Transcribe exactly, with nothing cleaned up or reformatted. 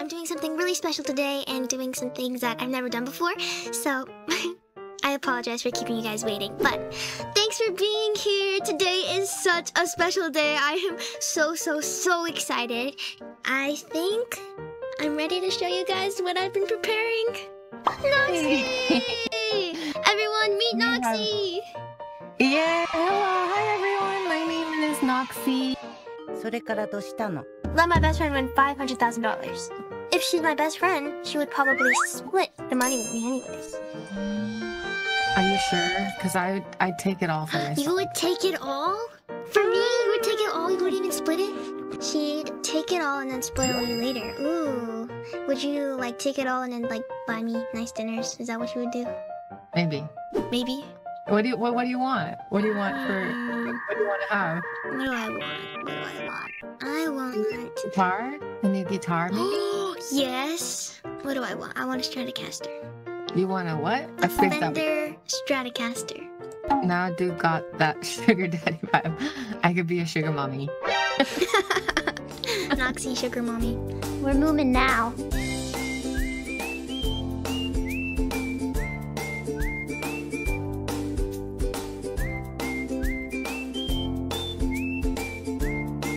I'm doing something really special today and doing some things that I've never done before, so I apologize for keeping you guys waiting, but thanks for being here. Today is such a special day. I am so, so, so excited. I think I'm ready to show you guys what I've been preparing. Noxxe! Everyone, meet Noxxe! Yeah, hello, hi everyone, my name is Noxxe. それからどうしたの? Let my best friend win five hundred thousand dollars. If she's my best friend, she would probably split the money with me anyways. Are you sure? Because I would, I'd take it all for myself. You would take it all? For me, you would take it all? You wouldn't even split it? She'd take it all and then split it all later. Ooh. Would you, like, take it all and then, like, buy me nice dinners? Is that what you would do? Maybe. Maybe? What do you, what, what do you want? What do you want for... Uh, what do you want to have? What do I want? What do I want? I want... Guitar? A new guitar, maybe? Oh, yes! What do I want? I want a Stratocaster. You want a what? A, a Fender Stratocaster. Now I do got that sugar daddy vibe. I could be a sugar mommy. Noxxe sugar mommy. We're moving now.